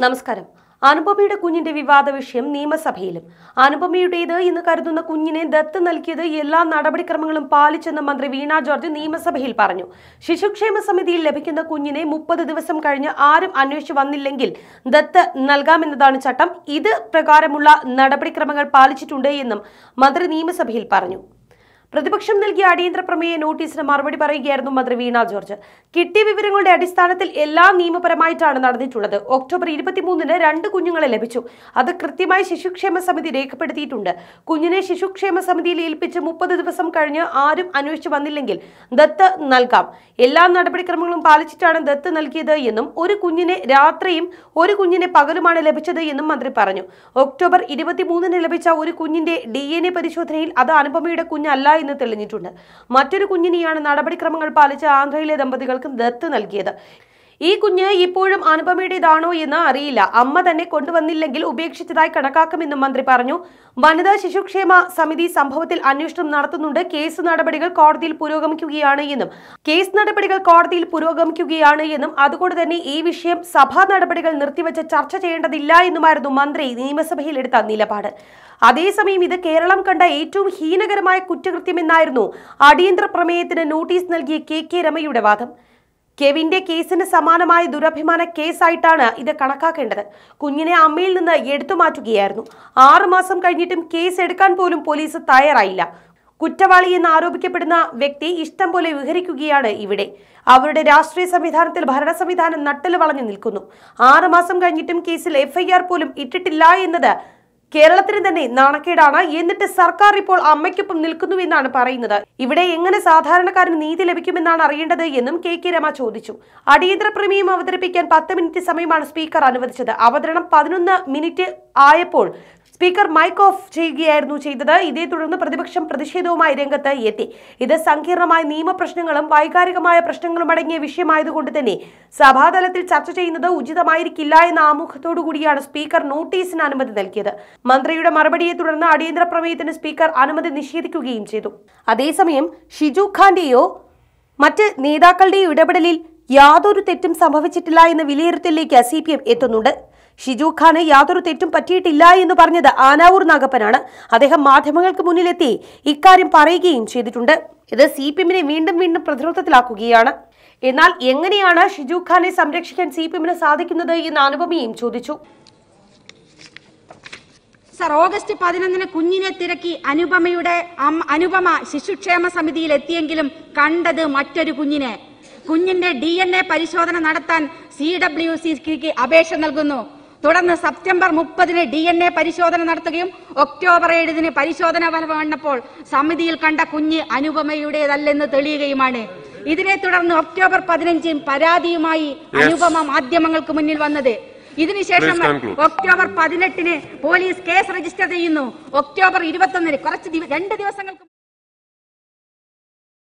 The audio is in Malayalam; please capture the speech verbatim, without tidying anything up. Namaskaram. Anupamiyude Kunjinte Vivada Vishayam Niyama Sabhayilum. Anupamiyudeythu ennu karuthunna Kunjine Datta Nalkiyathu Ella Nadapadikramangalum Palichenne Mantri Veena George Niyamasabhayil Paranju. Shishukshema Samithiyil Labhikkunna Kunjine മുപ്പത് ദിവസം കഴിഞ്ഞ് ആരും അന്വേഷിച്ചു വന്നില്ലെങ്കിൽ ദത്ത് നൽകാമെന്നതാണ് ചട്ടം. ഇത് പ്രകാരമുള്ള നടപടിക്രമങ്ങൾ പാലിച്ചിട്ടുണ്ട് എന്നും മന്ത്രി നിയമസഭയിൽ പറഞ്ഞു. പ്രതിപക്ഷം നൽകിയ അടിയന്തര പ്രമേയ നോട്ടീസിന് മറുപടി പറയുകയായിരുന്നു മന്ത്രി വീണ ജോർജ്. കിട്ടിയ വിവരങ്ങളുടെ അടിസ്ഥാനത്തിൽ എല്ലാം നിയമപരമായിട്ടാണ് നടന്നിട്ടുള്ളത്. ഒക്ടോബർ ഇരുപത്തിമൂന്നിന് രണ്ട് കുഞ്ഞുങ്ങളെ ലഭിച്ചു. അത് കൃത്യമായി ശിശുക്ഷേമ സമിതി രേഖപ്പെടുത്തിയിട്ടുണ്ട്. കുഞ്ഞിനെ ശിശുക്ഷേമ സമിതിയിൽ ഏൽപ്പിച്ച് മുപ്പത് ദിവസം കഴിഞ്ഞ് ആരും അന്വേഷിച്ചു വന്നില്ലെങ്കിൽ ദത്ത് നൽകാം. എല്ലാ നടപടിക്രമങ്ങളും പാലിച്ചിട്ടാണ് ദത്ത് നൽകിയത് എന്നും ഒരു കുഞ്ഞിനെ രാത്രിയും ഒരു കുഞ്ഞിനെ പകലുമാണ് ലഭിച്ചത് എന്നും മന്ത്രി പറഞ്ഞു. ഒക്ടോബർ ഇരുപത്തിമൂന്നിന് ലഭിച്ച ഒരു കുഞ്ഞിന്റെ ഡി എൻ എ പരിശോധനയിൽ അത് അനുപമയുടെ കുഞ്ഞല്ല എന്ന് തെളിഞ്ഞിട്ടുണ്ട്. മറ്റൊരു കുഞ്ഞിനെയാണ് നടപടിക്രമങ്ങൾ പാലിച്ച് ആന്ധ്രയിലെ ദമ്പതികൾക്ക് ദത്ത് നൽകിയത്. ഈ കുഞ്ഞ് ഇപ്പോഴും അനുപമയുടേതാണോ എന്ന് അറിയില്ല. അമ്മ തന്നെ കൊണ്ടുവന്നില്ലെങ്കിൽ ഉപേക്ഷിച്ചതായി കണക്കാക്കുമെന്നും മന്ത്രി പറഞ്ഞു. വനിതാ ശിശുക്ഷേമ സമിതി സംഭവത്തിൽ അന്വേഷണം നടത്തുന്നുണ്ട്. കേസ് നടപടികൾ കോടതിയിൽ പുരോഗമിക്കുകയാണ് എന്നും കേസ് നടപടികൾ കോടതിയിൽ പുരോഗമിക്കുകയാണ് എന്നും അതുകൊണ്ട് തന്നെ ഈ വിഷയം സഭാ നടപടികൾ നിർത്തിവെച്ച് ചർച്ച ചെയ്യേണ്ടതില്ല എന്നുമായിരുന്നു മന്ത്രി നിയമസഭയിൽ എടുത്ത നിലപാട്. അതേസമയം ഇത് കേരളം കണ്ട ഏറ്റവും ഹീനകരമായ കുറ്റകൃത്യമെന്നായിരുന്നു അടിയന്തര പ്രമേയത്തിന് നോട്ടീസ് നൽകിയ കെ കെ രമയുടെ വാദം. കെവിന്റെ കേസിന് സമാനമായ ദുരഭിമാന കേസായിട്ടാണ് ഇത് കണക്കാക്കേണ്ടത്. കുഞ്ഞിനെ അമ്മയിൽ നിന്ന് എടുത്തുമാറ്റുകയായിരുന്നു. ആറുമാസം കഴിഞ്ഞിട്ടും കേസ് എടുക്കാൻ പോലും പോലീസ് തയ്യാറായില്ല. കുറ്റവാളി എന്ന് ആരോപിക്കപ്പെടുന്ന വ്യക്തി ഇഷ്ടംപോലെ വിഹരിക്കുകയാണ് ഇവിടെ. അവരുടെ രാഷ്ട്രീയ സംവിധാനത്തിൽ ഭരണ സംവിധാനം നട്ടല് വളഞ്ഞു നിൽക്കുന്നു. ആറുമാസം കഴിഞ്ഞിട്ടും കേസിൽ എഫ്ഐആർ പോലും ഇട്ടിട്ടില്ല എന്നത് കേരളത്തിന് തന്നെ നാണക്കേടാണ്. എന്നിട്ട് സർക്കാർ ഇപ്പോൾ അമ്മയ്ക്കൊപ്പം നിൽക്കുന്നുവെന്നാണ് പറയുന്നത്. ഇവിടെ എങ്ങനെ സാധാരണക്കാരന് നീതി ലഭിക്കുമെന്നാണ് അറിയേണ്ടത് എന്നും കെ കെ രമ ചോദിച്ചു. അടിയന്തര പ്രമേയം അവതരിപ്പിക്കാൻ പത്ത് മിനിറ്റ് സമയമാണ് സ്പീക്കർ അനുവദിച്ചത്. അവതരണം പതിനൊന്ന് മിനിറ്റ് ആയപ്പോൾ സ്പീക്കർ മൈക്ക് ഓഫ് ചെയ്യുകയായിരുന്നു ചെയ്തത്. ഇതേ തുടർന്ന് പ്രതിപക്ഷം പ്രതിഷേധവുമായി രംഗത്ത് എത്തി. ഇത് സങ്കീർണമായ നിയമപ്രശ്നങ്ങളും വൈകാരികമായ പ്രശ്നങ്ങളും അടങ്ങിയ വിഷയമായതുകൊണ്ട് തന്നെ സഭാതലത്തിൽ ചർച്ച ചെയ്യുന്നത് ഉചിതമായിരിക്കില്ല എന്ന ആമുഖത്തോടുകൂടിയാണ് സ്പീക്കർ നോട്ടീസിന് അനുമതി നൽകിയത്. മന്ത്രിയുടെ മറുപടിയെ തുടർന്ന് അടിയന്തര പ്രമേയത്തിന് സ്പീക്കർ അനുമതി നിഷേധിക്കുകയും ചെയ്തു. അതേസമയം ഷിജു ഖാന്റെയോ മറ്റ് നേതാക്കളുടെയോ ഇടപെടലിൽ യാതൊരു തെറ്റും സംഭവിച്ചിട്ടില്ല എന്ന വിലയിരുത്തലിലേക്ക് സി പി എം എത്തുന്നുണ്ട്. ഷിജു ഖാന് യാതൊരു തെറ്റും പറ്റിയിട്ടില്ല എന്ന് പറഞ്ഞത് ആനാവൂർ നാഗപ്പനാണ്. അദ്ദേഹം മാധ്യമങ്ങൾക്ക് മുന്നിലെത്തി ഇക്കാര്യം പറയുകയും ചെയ്തിട്ടുണ്ട്. ഇത് സി പി എമ്മിനെ വീണ്ടും വീണ്ടും പ്രതിരോധത്തിലാക്കുകയാണ്. എന്നാൽ എങ്ങനെയാണ് ഷിജു ഖാനെ സംരക്ഷിക്കാൻ സി പി എമ്മിന് സാധിക്കുന്നത് എന്ന് അനുപമയും ചോദിച്ചു. സർ, ഓഗസ്റ്റ് പതിനൊന്നിന് കുഞ്ഞിനെ തിരക്കി അനുപമയുടെ അനുപമ ശിശുക്ഷേമ സമിതിയിൽ എത്തിയെങ്കിലും കണ്ടത് മറ്റൊരു കുഞ്ഞിനെ. കുഞ്ഞിന്റെ ഡി എൻ എ പരിശോധന നടത്താൻ സി ഡബ്ല്യു സിക്ക് അപേക്ഷ നൽകുന്നു. തുടർന്ന് സെപ്റ്റംബർ മുപ്പതിന് ഡി എൻ എ പരിശോധന നടത്തുകയും ഒക്ടോബർ ഏഴിന് പരിശോധന ഫലം വന്നപ്പോൾ സമിതിയിൽ കണ്ട കുഞ്ഞ് അനുപമയുടേതല്ലെന്ന് തെളിയുകയുമാണ്. ഇതിനെ തുടർന്ന് ഒക്ടോബർ പതിനഞ്ചിന് പരാതിയുമായി അനുപമ മാധ്യമങ്ങൾക്ക് മുന്നിൽ വന്നത്. ഇതിനുശേഷം ഒക്ടോബർ പതിനെട്ടിന് പോലീസ് കേസ് രജിസ്റ്റർ ചെയ്യുന്നു. ഒക്ടോബർ ഇരുപത്തി ഒന്നിന് കുറച്ച് രണ്ട് ദിവസങ്ങൾക്ക്